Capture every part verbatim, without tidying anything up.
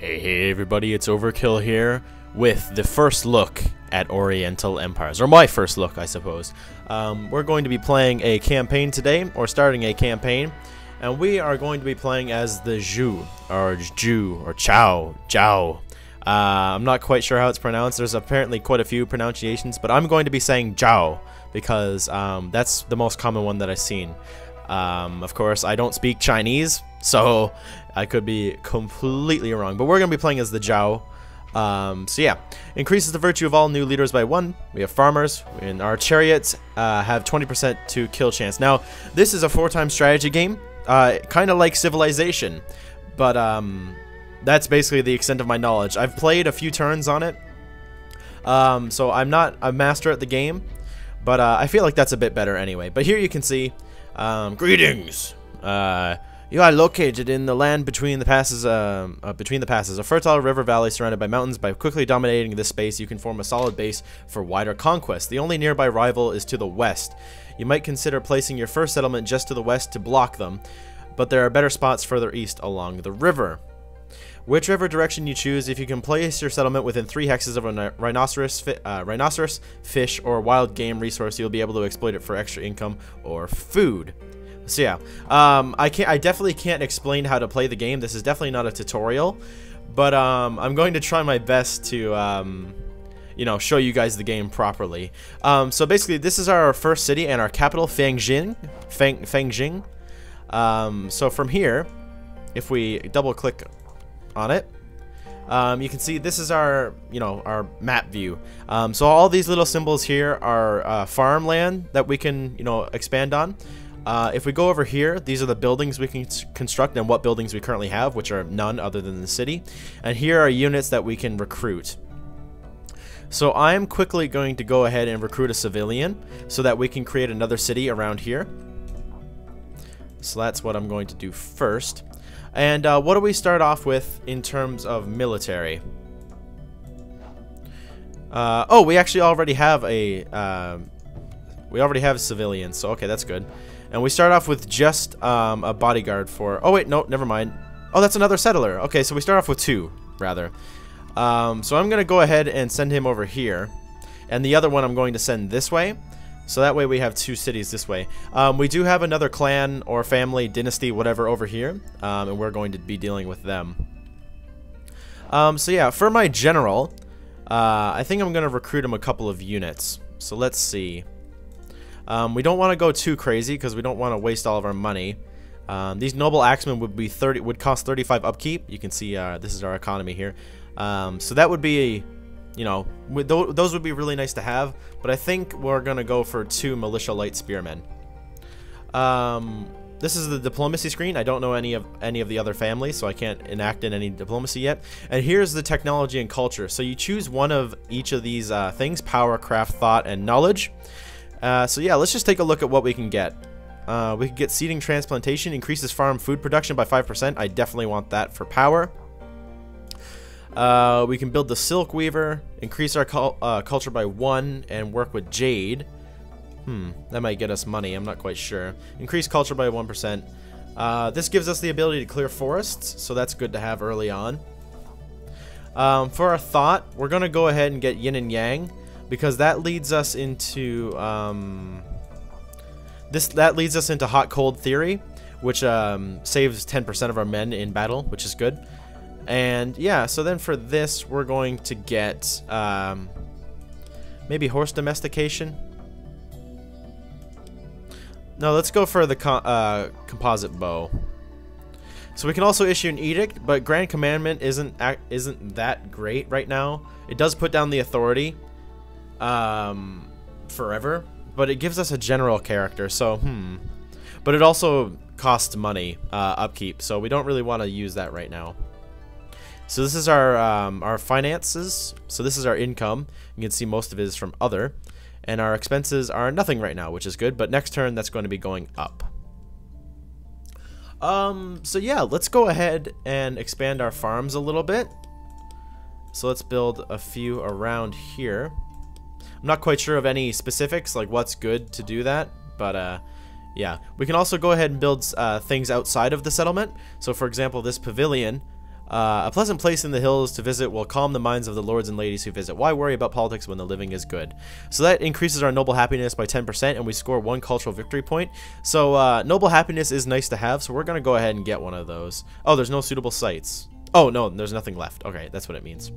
Hey, hey everybody, it's Overkill here with the first look at Oriental Empires, or my first look, I suppose. Um, we're going to be playing a campaign today, or starting a campaign, and we are going to be playing as the Zhou, or Zhu, or Chao, Zhao. Uh, I'm not quite sure how it's pronounced. There's apparently quite a few pronunciations, but I'm going to be saying Zhao, because um, that's the most common one that I've seen. Um, of course, I don't speak Chinese, so I could be completely wrong, but we're going to be playing as the Zhao. Um, so yeah, increases the virtue of all new leaders by one. We have farmers, and our chariots uh, have twenty percent to kill chance. Now, this is a four-time strategy game, uh, kind of like Civilization, but um, that's basically the extent of my knowledge. I've played a few turns on it, um, so I'm not a master at the game, but uh, I feel like that's a bit better anyway. But here you can see, um, greetings! Uh... You are located in the land between the passes, uh, uh, between the passes, a fertile river valley surrounded by mountains. By quickly dominating this space, you can form a solid base for wider conquest. The only nearby rival is to the west. You might consider placing your first settlement just to the west to block them, but there are better spots further east along the river. Whichever direction you choose, if you can place your settlement within three hexes of a rhinoceros, fi uh, rhinoceros, fish, or wild game resource, you'll be able to exploit it for extra income or food. So yeah, um, I can't. I definitely can't explain how to play the game. This is definitely not a tutorial, but um, I'm going to try my best to, um, you know, show you guys the game properly. Um, so basically, this is our first city and our capital, Fengjing. Feng, Fengjing. Um, so from here, if we double-click on it, um, you can see this is our, you know, our map view. Um, so all these little symbols here are uh, farmland that we can, you know, expand on. Uh, if we go over here, these are the buildings we can construct and what buildings we currently have, which are none other than the city. And here are units that we can recruit. So I'm quickly going to go ahead and recruit a civilian so that we can create another city around here. So that's what I'm going to do first. And uh, what do we start off with in terms of military? Uh, oh, we actually already have a... Uh, we already have civilians, so okay, that's good. And we start off with just um, a bodyguard for... Oh, wait, no, never mind. Oh, that's another settler. Okay, so we start off with two, rather. Um, so I'm going to go ahead and send him over here. And the other one I'm going to send this way. So that way we have two cities this way. Um, we do have another clan or family, dynasty, whatever, over here. Um, and we're going to be dealing with them. Um, so yeah, for my general, uh, I think I'm going to recruit him a couple of units. So let's see. Um, we don't want to go too crazy because we don't want to waste all of our money. Um, these noble axemen would be thirty would cost thirty-five upkeep. You can see uh, this is our economy here. Um, so that would be, you know, th those would be really nice to have. But I think we're gonna go for two militia light spearmen. Um, this is the diplomacy screen. I don't know any of any of the other families, so I can't enact in any diplomacy yet. And here's the technology and culture. So you choose one of each of these uh, things: power, craft, thought, and knowledge. Uh, so yeah, let's just take a look at what we can get. Uh, we can get seeding transplantation, increases farm food production by five percent. I definitely want that for power. Uh, we can build the silk weaver, increase our cul uh, culture by one, and work with jade. Hmm, that might get us money, I'm not quite sure. Increase culture by one percent. Uh, this gives us the ability to clear forests, so that's good to have early on. Um, for our thought, we're going to go ahead and get yin and yang, because that leads us into um, this. That leads us into hot-cold theory, which um, saves ten percent of our men in battle, which is good. And yeah, so then for this, we're going to get um, maybe horse domestication. No, let's go for the co uh, composite bow. So we can also issue an edict, but Grand Commandment isn't isn't that great right now. It does put down the authority. Um, forever, but it gives us a general character, so hmm. But it also costs money, uh, upkeep, so we don't really want to use that right now. So this is our um, our finances. So this is our income. You can see most of it is from other, and our expenses are nothing right now, which is good. But next turn, that's going to be going up. Um. So yeah, let's go ahead and expand our farms a little bit. So let's build a few around here. I'm not quite sure of any specifics, like what's good to do that, but uh, yeah. We can also go ahead and build uh, things outside of the settlement. So for example, this pavilion, Uh, a pleasant place in the hills to visit will calm the minds of the lords and ladies who visit. Why worry about politics when the living is good? So that increases our noble happiness by ten percent, and we score one cultural victory point. So uh, noble happiness is nice to have, so we're going to go ahead and get one of those. Oh, there's no suitable sites. Oh, no, there's nothing left. Okay, that's what it means.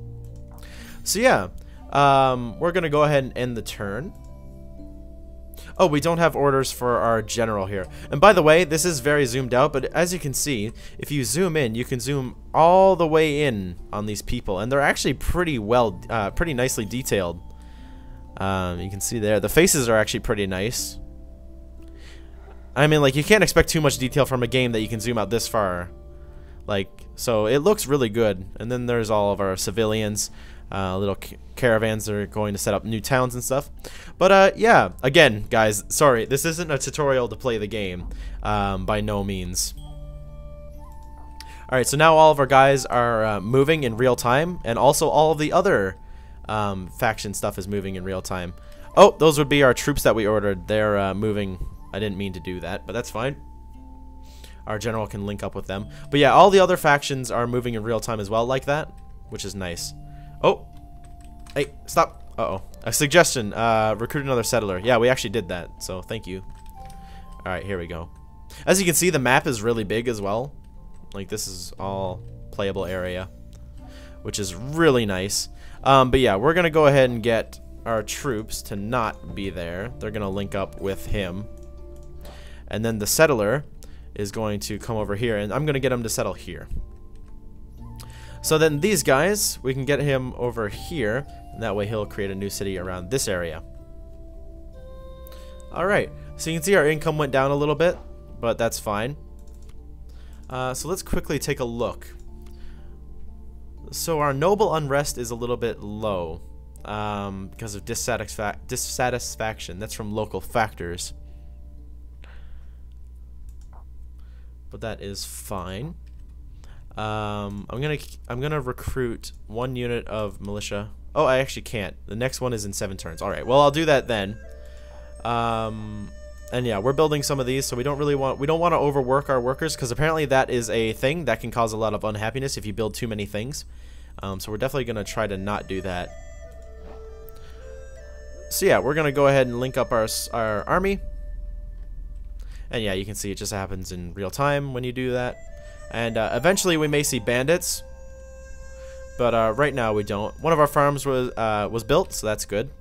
So yeah, um, we're going to go ahead and end the turn. Oh, we don't have orders for our general here. And by the way, this is very zoomed out, but as you can see, if you zoom in, you can zoom all the way in on these people, and they're actually pretty well, uh, pretty nicely detailed. Um, you can see there, the faces are actually pretty nice. I mean, like, you can't expect too much detail from a game that you can zoom out this far. Like, so it looks really good. And then there's all of our civilians. Uh, little caravans that are going to set up new towns and stuff. But uh, yeah, again, guys, sorry, this isn't a tutorial to play the game, um, by no means. Alright, so now all of our guys are uh, moving in real time, and also all of the other um, faction stuff is moving in real time. Oh, those would be our troops that we ordered. They're uh, moving. I didn't mean to do that, but that's fine. Our general can link up with them. But yeah, all the other factions are moving in real time as well, like that, which is nice. Oh, hey, stop. Uh-oh. A suggestion, uh, recruit another settler. Yeah, we actually did that, so thank you. All right, here we go. As you can see, the map is really big as well. Like, this is all playable area, which is really nice. Um, but yeah, we're going to go ahead and get our troops to not be there. They're going to link up with him. And then the settler is going to come over here, and I'm going to get him to settle here. So then these guys, we can get him over here, and that way he'll create a new city around this area. Alright, so you can see our income went down a little bit, but that's fine. Uh, so let's quickly take a look. So our noble unrest is a little bit low um, because of dissatisfa- dissatisfaction. That's from local factors. But that is fine. Um, I'm gonna I'm gonna recruit one unit of militia. Oh, I actually can't. The next one is in seven turns. All right. Well, I'll do that then. Um, and yeah, we're building some of these, so we don't really want we don't want to overwork our workers, because apparently that is a thing that can cause a lot of unhappiness if you build too many things. Um, so we're definitely gonna try to not do that. So yeah, we're gonna go ahead and link up our our army. And yeah, you can see it just happens in real time when you do that. And uh, eventually we may see bandits, but uh, right now we don't. One of our farms was uh, was built, so that's good.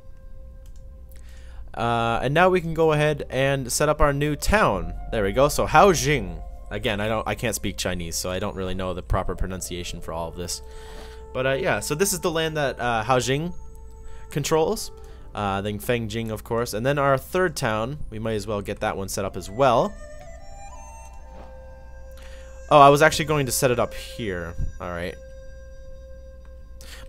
Uh, and now we can go ahead and set up our new town. There we go. So Haojing. Again, I don't, I can't speak Chinese, so I don't really know the proper pronunciation for all of this. But uh, yeah, so this is the land that uh, Haojing controls. Uh, then Fengjing, of course, and then our third town. We might as well get that one set up as well. Oh, I was actually going to set it up here. All right.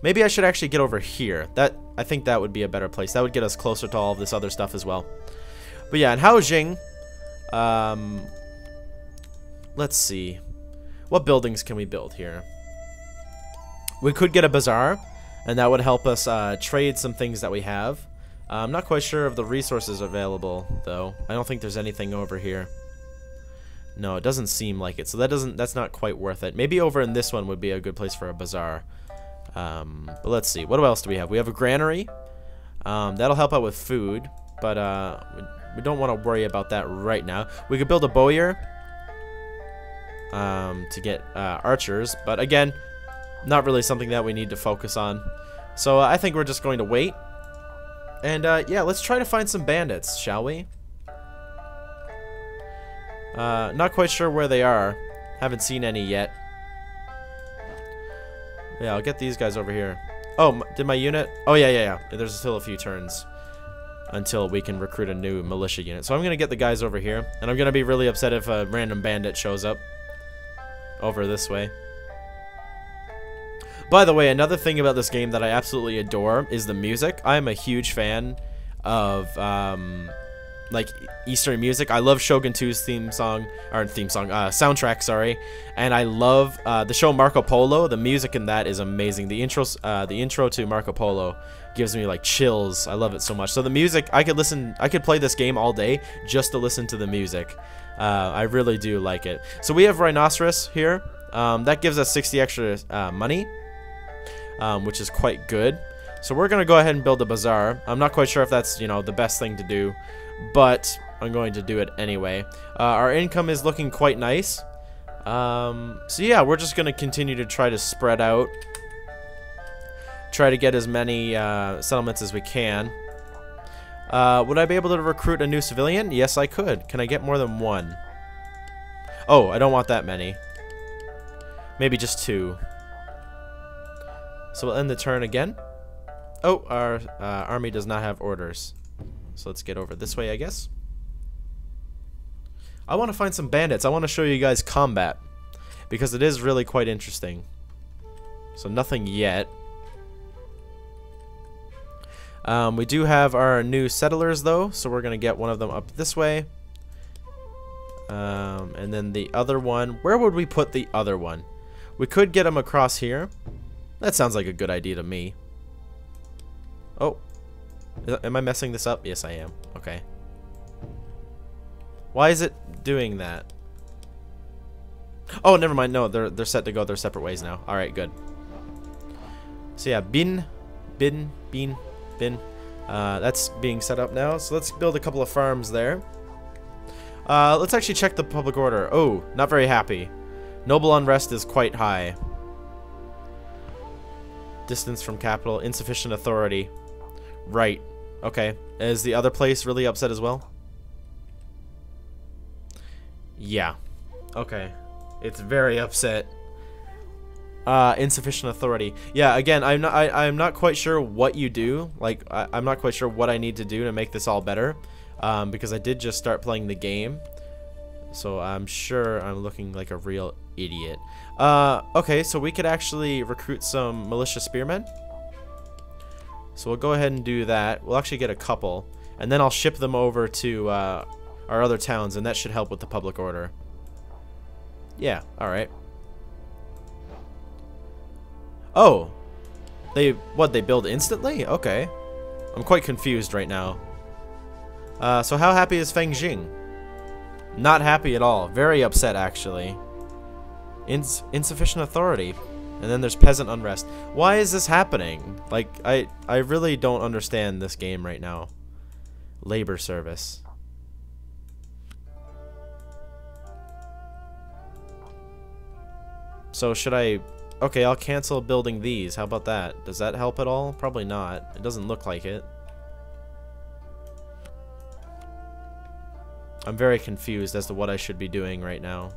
Maybe I should actually get over here. That I think that would be a better place. That would get us closer to all of this other stuff as well. But yeah, in Haojing, um, let's see. What buildings can we build here? We could get a bazaar, and that would help us uh, trade some things that we have. Uh, I'm not quite sure of the resources available, though. I don't think there's anything over here. No, it doesn't seem like it. So that doesn't, that's not quite worth it. Maybe over in this one would be a good place for a bazaar. Um, but let's see. What else do we have? We have a granary. Um, that'll help out with food. But uh, we don't want to worry about that right now. We could build a bowyer um, to get uh, archers. But again, not really something that we need to focus on. So uh, I think we're just going to wait. And uh, yeah, let's try to find some bandits, shall we? Uh, not quite sure where they are. Haven't seen any yet. Yeah, I'll get these guys over here. Oh, did my unit? Oh, yeah, yeah, yeah. There's still a few turns until we can recruit a new militia unit. So I'm going to get the guys over here. And I'm going to be really upset if a random bandit shows up over this way. By the way, another thing about this game that I absolutely adore is the music. I'm a huge fan of... Um, like Eastern music. I love Shogun two's theme song, or theme song, uh, soundtrack, sorry. And I love uh, the show Marco Polo. The music in that is amazing. The intro, uh, the intro to Marco Polo gives me like chills. I love it so much. So the music, I could listen, I could play this game all day just to listen to the music. Uh, I really do like it. So we have Rhinoceros here. Um, that gives us sixty extra uh, money, um, which is quite good. So we're going to go ahead and build a bazaar. I'm not quite sure if that's, you know, the best thing to do, but I'm going to do it anyway. Uh, our income is looking quite nice. Um, so yeah, we're just going to continue to try to spread out. Try to get as many uh, settlements as we can. Uh, would I be able to recruit a new civilian? Yes, I could. Can I get more than one? Oh, I don't want that many. Maybe just two. So we'll end the turn again. Oh, our uh, army does not have orders. So let's get over this way, I guess. I want to find some bandits. I want to show you guys combat, because it is really quite interesting. So nothing yet. Um, we do have our new settlers, though, so we're going to get one of them up this way. Um, and then the other one. Where would we put the other one? We could get them across here. That sounds like a good idea to me. Oh. Am I messing this up? Yes, I am. Okay. Why is it doing that? Oh, never mind. No, they're, they're set to go their separate ways now. All right, good. So, yeah, bin, bin, bin. bin uh, that's being set up now, so let's build a couple of farms there. Uh, let's actually check the public order. Oh, not very happy. Noble unrest is quite high. Distance from capital, insufficient authority. Right. Okay. Is the other place really upset as well? Yeah. Okay. It's very upset. Uh, insufficient authority. Yeah, again, I'm not, I, I'm not quite sure what you do. Like, I, I'm not quite sure what I need to do to make this all better. Um, because I did just start playing the game. So I'm sure I'm looking like a real idiot. Uh, okay, so we could actually recruit some militia spearmen. So we'll go ahead and do that. We'll actually get a couple. And then I'll ship them over to uh, our other towns. And that should help with the public order. Yeah, alright. Oh, they, what, they build instantly? Okay. I'm quite confused right now. Uh, so how happy is Fengjing? Not happy at all. Very upset, actually. Ins insufficient authority. And then there's peasant unrest. Why is this happening? Like, I, I really don't understand this game right now. Labor service. So should I... Okay, I'll cancel building these. How about that? Does that help at all? Probably not. It doesn't look like it. I'm very confused as to what I should be doing right now.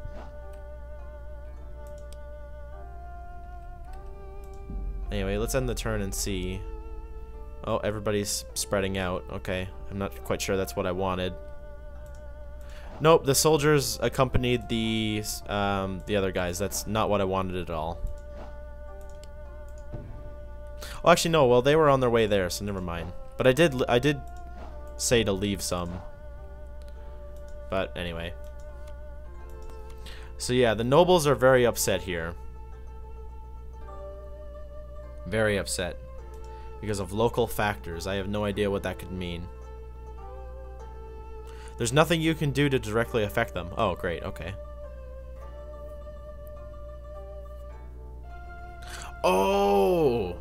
Anyway, let's end the turn and see. Oh, everybody's spreading out. Okay, I'm not quite sure that's what I wanted. Nope, the soldiers accompanied the, um, the other guys. That's not what I wanted at all. Well, actually, no. Well, they were on their way there, so never mind. But I did, I did say to leave some. But anyway. So yeah, the nobles are very upset here. Very upset because of local factors. I have no idea what that could mean. There's nothing you can do to directly affect them. Oh, great. Okay. Oh.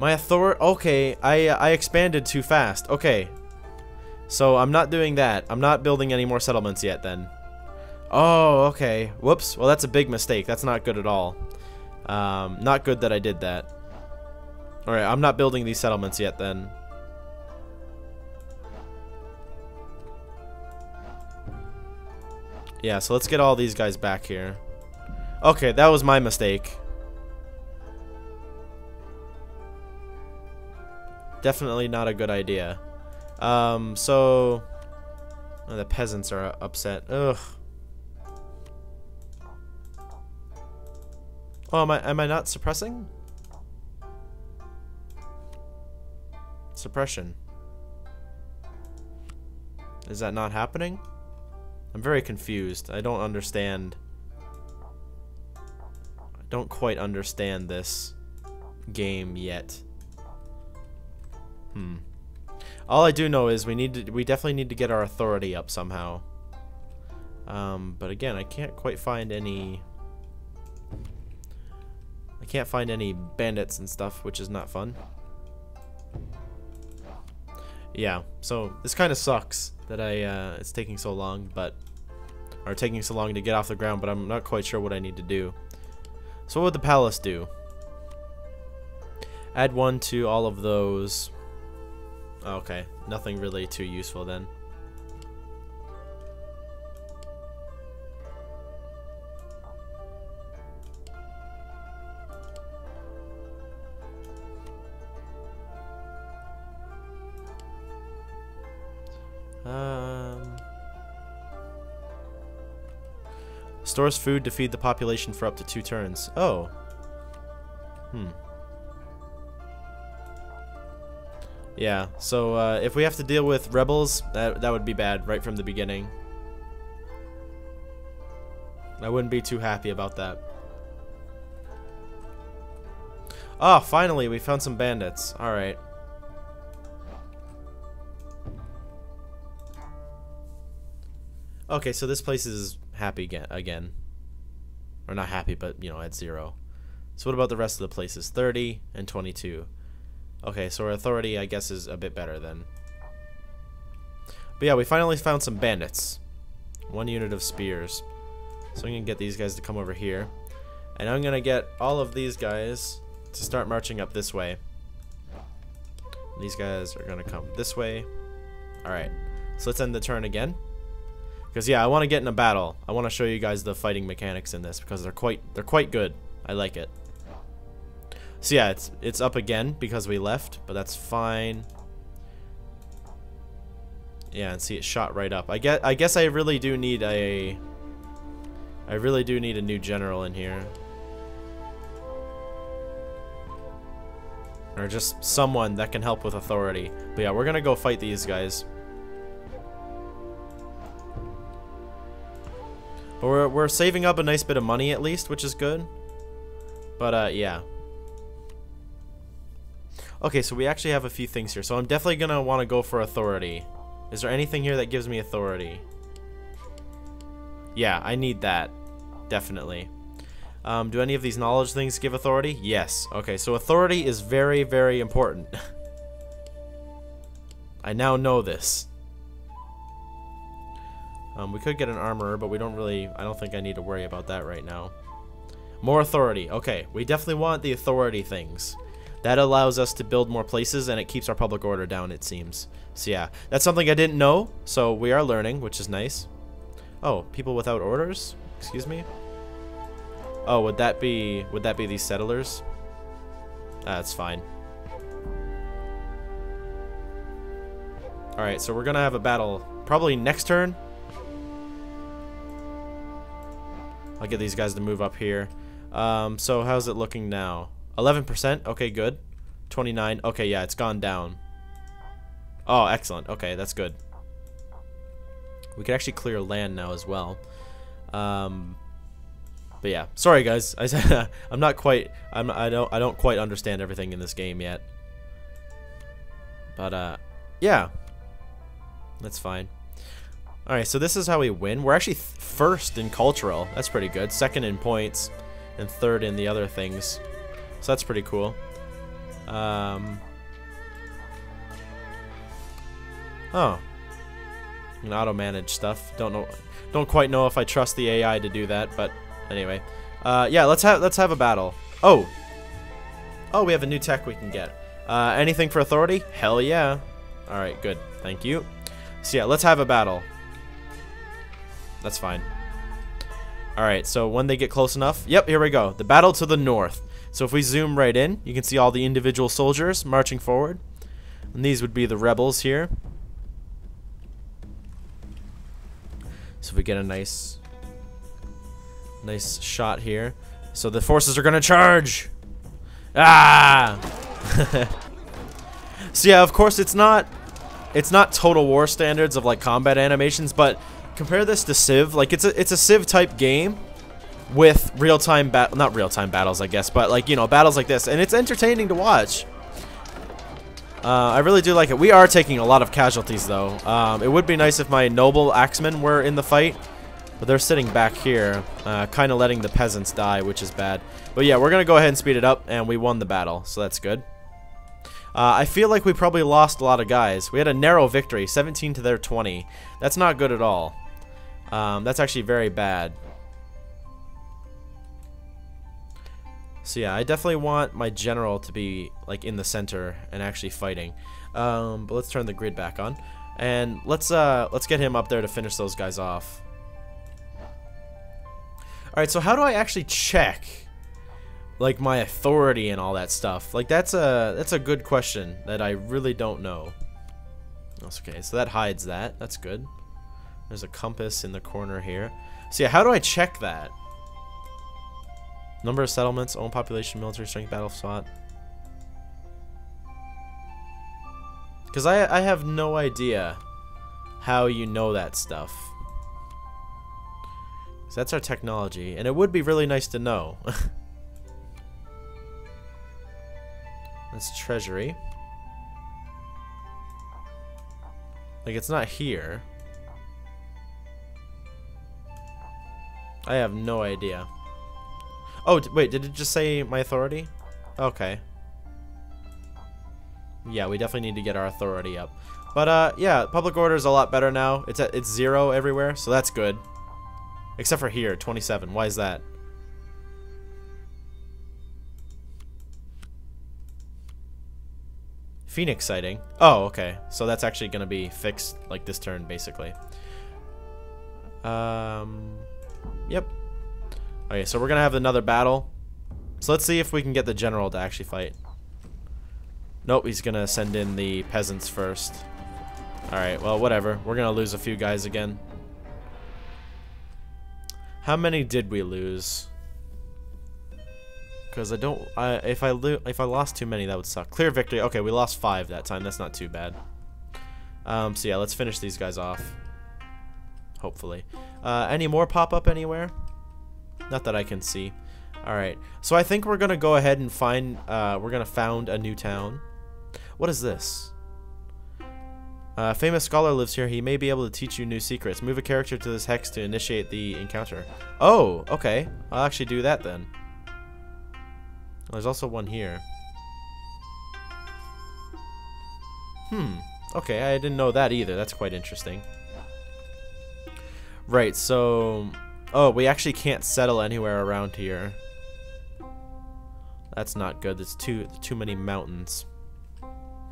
My authority... Okay, I, I expanded too fast. Okay. So, I'm not doing that. I'm not building any more settlements yet, then. Oh, okay. Whoops. Well, that's a big mistake. That's not good at all. Um, not good that I did that. Alright, I'm not building these settlements yet, then. Yeah, so let's get all these guys back here. Okay, that was my mistake. Definitely not a good idea. Um, so... Oh, the peasants are upset. Ugh. Oh, am I, am I not suppressing? Suppression. Is that not happening? I'm very confused. I don't understand. I don't quite understand this game yet. Hmm. All I do know is we need to, we definitely need to get our authority up somehow. Um, but again, I can't quite find any I can't find any bandits and stuff, which is not fun. Yeah, so this kind of sucks that I uh, it's taking so long, but or taking so long to get off the ground, but I'm not quite sure what I need to do. So what would the palace do? Add one to all of those. Okay, nothing really too useful then. Um, stores food to feed the population for up to two turns. Oh. Hmm. Yeah, so uh, if we have to deal with rebels, that, that would be bad right from the beginning. I wouldn't be too happy about that. Ah, oh, finally, we found some bandits. Alright. Okay, so this place is happy again. Or not happy, but, you know, at zero. So what about the rest of the places? thirty and twenty-two. Okay, so our authority, I guess, is a bit better then. But yeah, we finally found some bandits. One unit of spears. So I'm going to get these guys to come over here. And I'm going to get all of these guys to start marching up this way. These guys are going to come this way. Alright, so let's end the turn again. Because, yeah, I want to get in a battle. I want to show you guys the fighting mechanics in this because they're quite they're quite good. I like it. So yeah, it's it's up again because we left, but that's fine. Yeah, and see, it shot right up. I guess I guess I really do need a I really do need a new general in here. Or just someone that can help with authority. But yeah, we're gonna go fight these guys. But we're, we're saving up a nice bit of money at least, which is good. But, uh, yeah. Okay, so we actually have a few things here. So I'm definitely going to want to go for authority. Is there anything here that gives me authority? Yeah, I need that. Definitely. Um, do any of these knowledge things give authority? Yes. Okay, so authority is very, very important. I now know this. Um, we could get an armorer, but we don't really... I don't think I need to worry about that right now. More authority. Okay, we definitely want the authority things. That allows us to build more places, and it keeps our public order down, it seems. So, yeah. That's something I didn't know, so we are learning, which is nice. Oh, people without orders? Excuse me? Oh, would that be... Would that be these settlers? Ah, that's fine. Alright, so we're gonna have a battle probably next turn. I'll get these guys to move up here. Um, so how's it looking now? eleven percent? Okay, good. twenty-nine. Okay, yeah, it's gone down. Oh, excellent. Okay, that's good. We can actually clear land now as well. Um, but yeah, sorry guys. I I'm not quite. I'm. I don't. I don't quite understand everything in this game yet. But uh, yeah, that's fine. Alright, so this is how we win. We're actually th first in cultural. That's pretty good. Second in points. And third in the other things. So that's pretty cool. Um, oh. I can auto-manage stuff. Don't know. Don't quite know if I trust the A I to do that, but anyway. Uh, yeah, let's have let's have a battle. Oh. Oh, we have a new tech we can get. Uh, anything for authority? Hell yeah. Alright, good. Thank you. So yeah, let's have a battle. That's fine. Alright, so when they get close enough... Yep, here we go. The battle to the north. So if we zoom right in, you can see all the individual soldiers marching forward. And these would be the rebels here. So if we get a nice... Nice shot here. So the forces are going to charge! Ah! So yeah, of course it's not... It's not Total War standards of like combat animations, but... Compare this to Civ, like it's a it's a Civ type game with real-time battle, not real-time battles, I guess, but like, you know, battles like this, and it's entertaining to watch. Uh, I really do like it. We are taking a lot of casualties though. Um, it would be nice if my noble axemen were in the fight, But they're sitting back here, uh, kind of letting the peasants die, which is bad. But yeah, we're going to go ahead and speed it up, and we won the battle, so that's good. Uh, I feel like we probably lost a lot of guys. We had a narrow victory, seventeen to their twenty. That's not good at all. Um, that's actually very bad. So yeah, I definitely want my general to be like in the center and actually fighting. Um, but let's turn the grid back on, and let's uh, let's get him up there to finish those guys off. All right, so how do I actually check like my authority and all that stuff? Like that's a that's a good question that I really don't know. That's okay. So that hides that. That's good. There's a compass in the corner here. So yeah, how do I check that? Number of settlements, own population, military strength, battle spot. Because I I have no idea how you know that stuff. So that's our technology, and it would be really nice to know. That's treasury. Like, it's not here. I have no idea. Oh, wait, did it just say my authority? Okay. Yeah, we definitely need to get our authority up. But, uh, yeah, public order is a lot better now. It's at, it's zero everywhere, so that's good. Except for here, twenty-seven. Why is that? Phoenix sighting. Oh, okay. So that's actually going to be fixed like this turn, basically. Um, yep. Okay, so we're going to have another battle. So let's see if we can get the general to actually fight. Nope, he's going to send in the peasants first. Alright, well, whatever. We're going to lose a few guys again. How many did we lose? Because I don't... I, if I lo if I lost too many, that would suck. Clear victory. Okay, we lost five that time. That's not too bad. Um, so yeah, let's finish these guys off. Hopefully. Uh, any more pop up anywhere? Not that I can see. Alright. So I think we're going to go ahead and find... Uh, we're going to found a new town. What is this? A uh, famous scholar lives here. He may be able to teach you new secrets. Move a character to this hex to initiate the encounter. Oh, okay. I'll actually do that then. There's also one here. Hmm. Okay, I didn't know that either. That's quite interesting. Right, so... Oh, we actually can't settle anywhere around here. That's not good. There's too, too many mountains.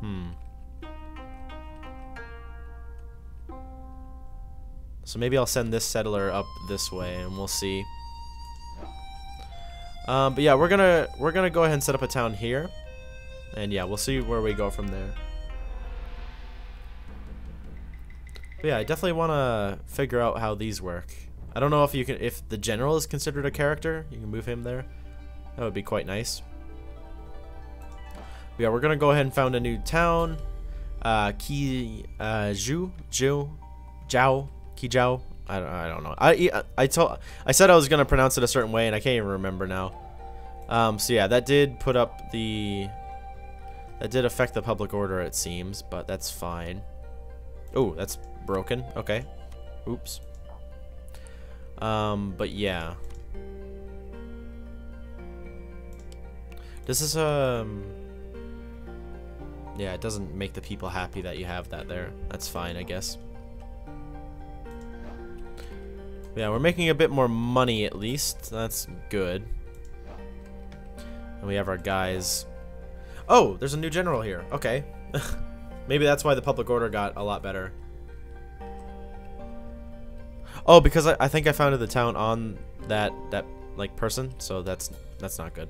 Hmm. So maybe I'll send this settler up this way, and we'll see. Um, but yeah, we're gonna we're gonna go ahead and set up a town here, and yeah, we'll see where we go from there. But yeah, I definitely wanna figure out how these work. I don't know if you can if the general is considered a character. You can move him there. That would be quite nice. But yeah, we're gonna go ahead and found a new town. Uh, Qi uh, Zhou Zhou Zhao. Qi Zhao? I don't, I don't know. I, I, I, told, I said I was going to pronounce it a certain way, and I can't even remember now. Um, so yeah, that did put up the... That did affect the public order, it seems, but that's fine. Oh, that's broken. Okay. Oops. Um, but yeah. This is, um... yeah, it doesn't make the people happy that you have that there. That's fine, I guess. Yeah, we're making a bit more money at least. That's good. And we have our guys. Oh, there's a new general here. Okay. Maybe that's why the public order got a lot better. Oh, because I, I think I founded the town on that that like person, so that's that's not good.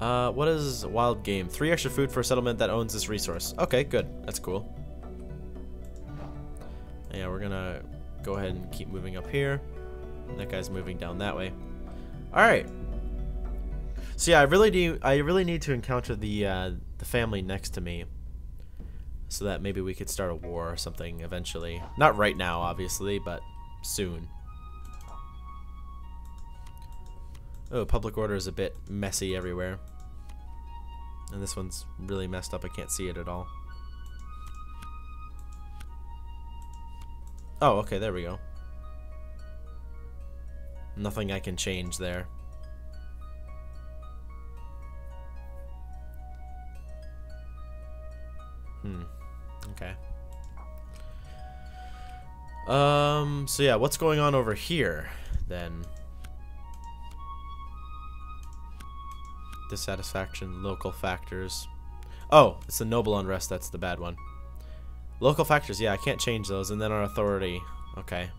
Uh, what is wild game? Three extra food for a settlement that owns this resource. Okay, good. That's cool. Yeah, we're gonna go ahead and keep moving up here. And that guy's moving down that way. All right. So yeah, I really do. I really need to encounter the uh, the family next to me, so that maybe we could start a war or something eventually. Not right now, obviously, but soon. Oh, public order is a bit messy everywhere, and this one's really messed up. I can't see it at all. Oh, okay, there we go. Nothing I can change there. Hmm. Okay. Um, so yeah, what's going on over here, then? Dissatisfaction, local factors. Oh, it's the noble unrest, that's the bad one. Local factors, yeah, I can't change those. And then our authority, okay.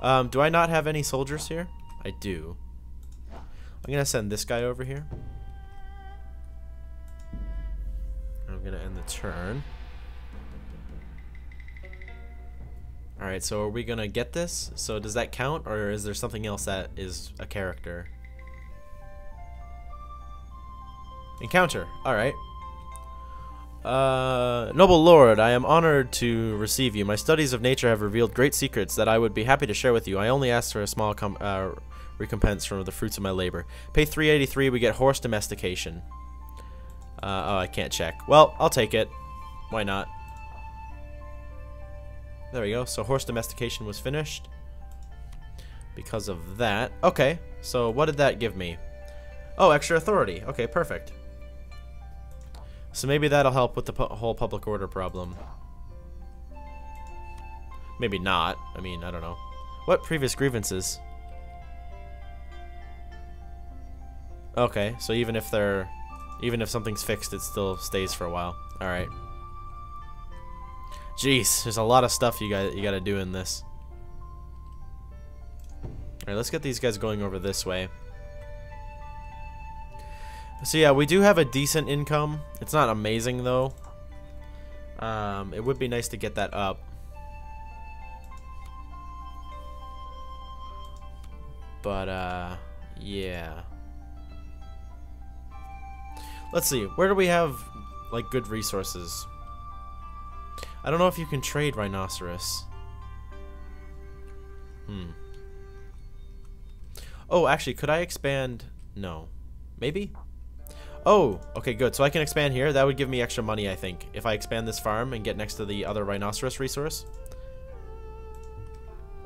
Um, do I not have any soldiers here? I do. I'm gonna send this guy over here. I'm gonna end the turn. Alright, so are we gonna get this? So does that count, or is there something else that is a character? Encounter, alright. Uh, noble lord, I am honored to receive you. My studies of nature have revealed great secrets that I would be happy to share with you. I only ask for a small com uh, recompense from the fruits of my labor. Pay three eighty-three, we get horse domestication. Uh, oh, I can't check. Well, I'll take it. Why not? There we go. So horse domestication was finished because of that. Okay, so what did that give me? Oh, extra authority. Okay, perfect. So maybe that'll help with the pu whole public order problem. Maybe not. I mean, I don't know. What previous grievances? Okay, so even if they're, even if something's fixed, it still stays for a while. All right. Jeez, there's a lot of stuff you got you got to do in this. All right, let's get these guys going over this way. So yeah, we do have a decent income. It's not amazing though. Um, it would be nice to get that up. But uh, yeah. Let's see. Where do we have like good resources? I don't know if you can trade rhinoceros. Hmm. Oh, actually, could I expand? No. Maybe? Oh, okay, good. So I can expand here. That would give me extra money, I think, if I expand this farm and get next to the other rhinoceros resource.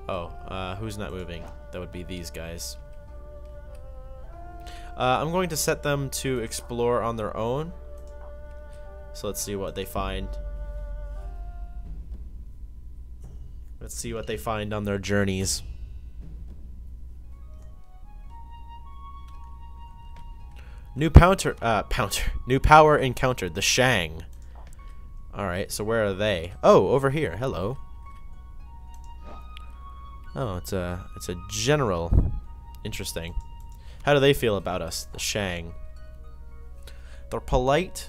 Oh, uh, who's not moving? That would be these guys. Uh, I'm going to set them to explore on their own. So let's see what they find. Let's see what they find on their journeys. New powder, uh, powder, new power encountered, the Shang. Alright, so where are they? Oh, over here, hello. Oh, it's a, it's a general. Interesting. How do they feel about us, the Shang? They're polite.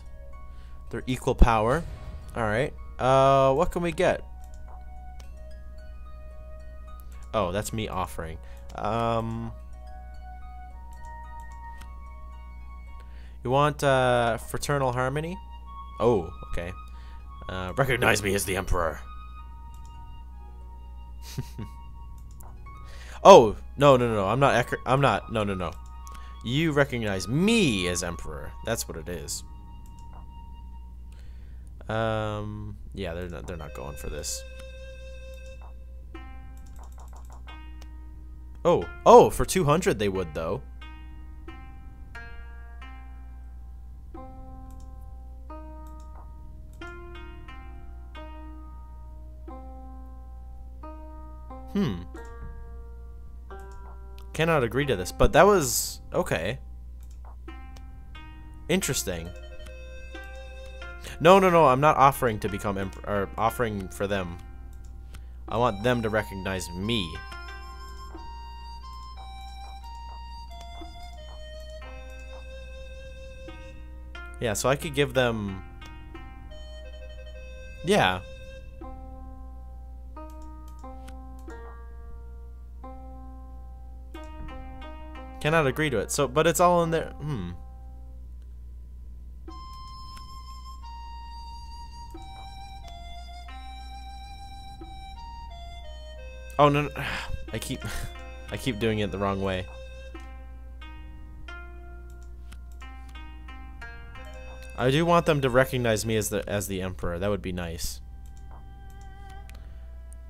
They're equal power. Alright, uh, what can we get? Oh, that's me offering. Um... You want uh, fraternal harmony? Oh, okay. Uh, recognize me as the emperor. Oh no no no! I'm not. I'm not. No no no. You recognize me as emperor. That's what it is. Um. Yeah, they're not. They're not going for this. Oh oh! For two hundred, they would though. Hmm. Cannot agree to this, but that was okay. Interesting. No, no, no. I'm not offering to become emperor. Or offering for them. I want them to recognize me. Yeah, so I could give them. Yeah. Cannot agree to it. So, but it's all in there. Hmm. Oh no! no. I keep, I keep doing it the wrong way. I do want them to recognize me as the as the emperor. That would be nice.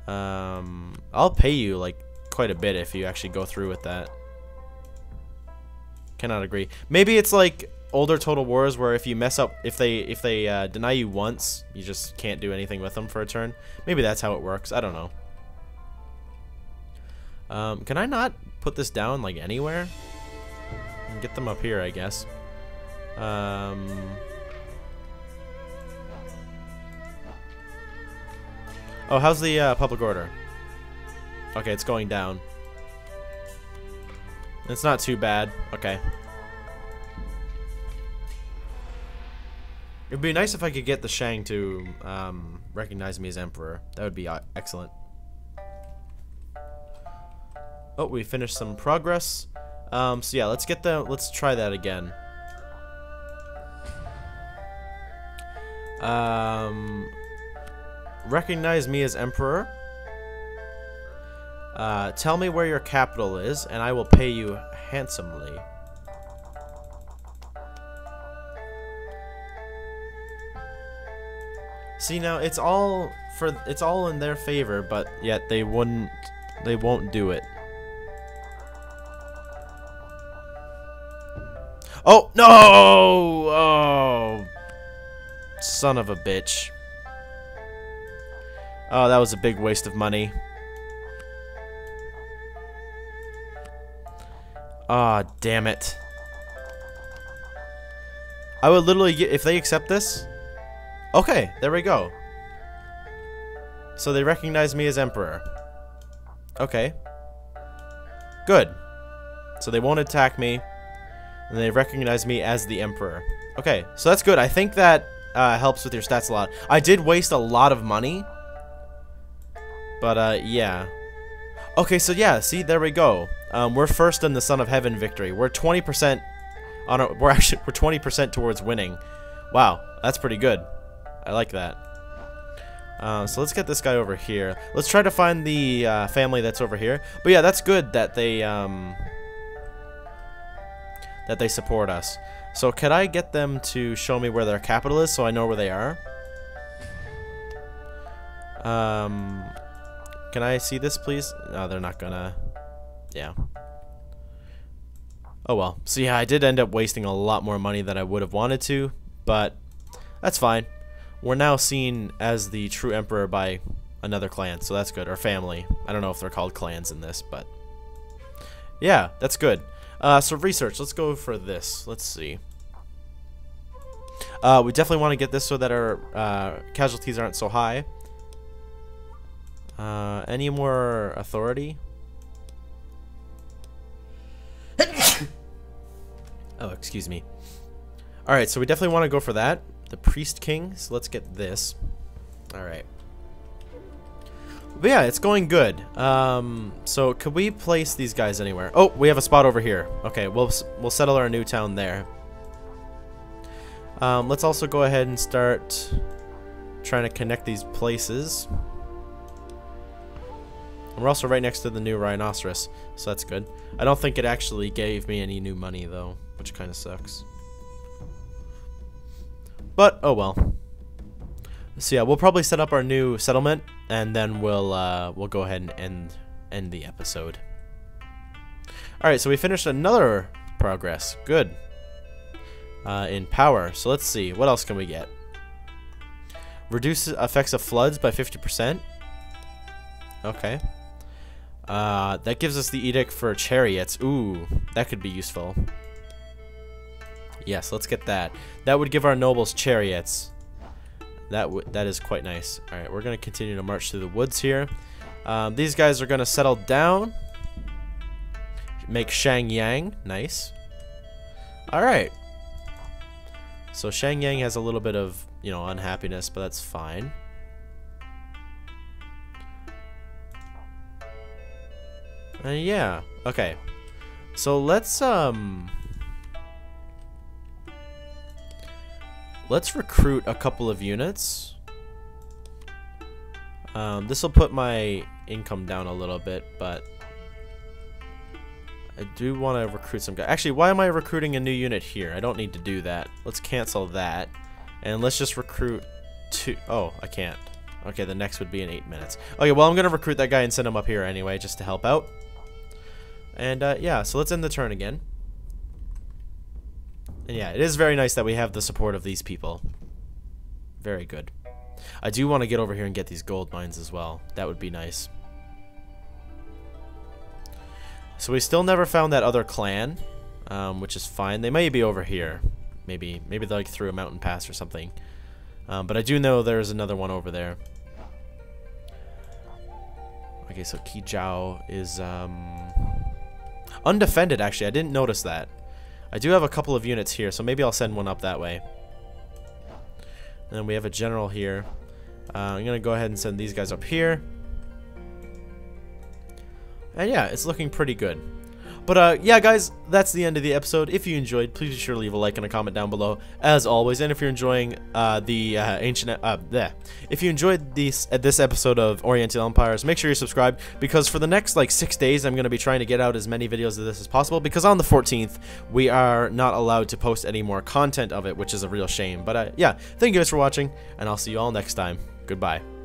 Um, I'll pay you like quite a bit if you actually go through with that. Cannot agree. Maybe it's like older Total Wars where if you mess up, if they if they uh, deny you once, you just can't do anything with them for a turn. Maybe that's how it works. I don't know. Um, can I not put this down like anywhere? And get them up here, I guess. Um, oh, how's the uh, public order? Okay, it's going down. It's not too bad. Okay. It'd be nice if I could get the Shang to um, recognize me as emperor. That would be excellent. Oh, we finished some progress. Um, so yeah, let's get the. Let's try that again. Um, recognize me as emperor. Uh, tell me where your capital is, and I will pay you handsomely. See, now it's all for. It's all in their favor, but yet they wouldn't. They won't do it. Oh, no! Oh, son of a bitch. Oh, that was a big waste of money. Ah, oh, damn it. I would literally get, if they accept this. Okay, there we go. So they recognize me as emperor. Okay. Good. So they won't attack me. And they recognize me as the emperor. Okay, so that's good. I think that uh, helps with your stats a lot. I did waste a lot of money. But, uh, yeah. Okay, so yeah, see, there we go. Um, we're first in the Son of Heaven victory. We're twenty percent on a, we're actually, we're twenty percent towards winning. Wow, that's pretty good. I like that. Uh, so let's get this guy over here. Let's try to find the uh, family that's over here. But yeah, that's good that they, um... that they support us. So could I get them to show me where their capital is so I know where they are? Um, can I see this, please? No, they're not gonna. Yeah. Oh well. So yeah, I did end up wasting a lot more money than I would have wanted to, but that's fine. We're now seen as the true emperor by another clan, so that's good. Or family. I don't know if they're called clans in this, but yeah, that's good. Uh, so research, let's go for this. Let's see. Uh, we definitely want to get this so that our uh, casualties aren't so high. Uh, any more authority? Oh, excuse me. Alright, so we definitely want to go for that. The priest king, so let's get this. Alright. But yeah, it's going good. Um, so could we place these guys anywhere? Oh, we have a spot over here. Okay, we'll we'll settle our new town there. Um, let's also go ahead and start trying to connect these places. And we're also right next to the new rhinoceros, so that's good. I don't think it actually gave me any new money though, which kind of sucks. But oh well. So yeah, we'll probably set up our new settlement, and then we'll uh, we'll go ahead and end end the episode. All right, so we finished another progress. Good. Uh, in power, so let's see what else can we get. Reduce effects of floods by fifty percent. Okay. Uh, that gives us the edict for chariots. Ooh, that could be useful. Yes, let's get that. That would give our nobles chariots. That w that is quite nice. All right, we're gonna continue to march through the woods here. Um, these guys are gonna settle down. Make Shang Yang nice. All right. So Shang Yang has a little bit of you know unhappiness, but that's fine. Uh, yeah. Okay. So let's um. Let's recruit a couple of units. Um, this will put my income down a little bit, but I do want to recruit some guys. Actually, why am I recruiting a new unit here? I don't need to do that. Let's cancel that, and let's just recruit two. Oh, I can't. Okay, the next would be in eight minutes. Okay, well, I'm going to recruit that guy and send him up here anyway, just to help out. And, uh, yeah, so let's end the turn again. And, yeah, it is very nice that we have the support of these people. Very good. I do want to get over here and get these gold mines as well. That would be nice. So we still never found that other clan, um, which is fine. They may be over here. Maybe, maybe they're, like, through a mountain pass or something. Um, but I do know there's another one over there. Okay, so Qi Zhao is um, undefended, actually. I didn't notice that. I do have a couple of units here, so maybe I'll send one up that way. And then we have a general here. Uh, I'm going to go ahead and send these guys up here. And yeah, it's looking pretty good. But uh, yeah, guys, that's the end of the episode. If you enjoyed, please be sure to leave a like and a comment down below, as always. And if you're enjoying uh, the uh, ancient, uh, bleh. if you enjoyed this uh, this episode of Oriental Empires, make sure you're subscribed, because for the next like six days, I'm gonna be trying to get out as many videos of this as possible. Because on the fourteenth, we are not allowed to post any more content of it, which is a real shame. But uh, yeah, thank you guys for watching, and I'll see you all next time. Goodbye.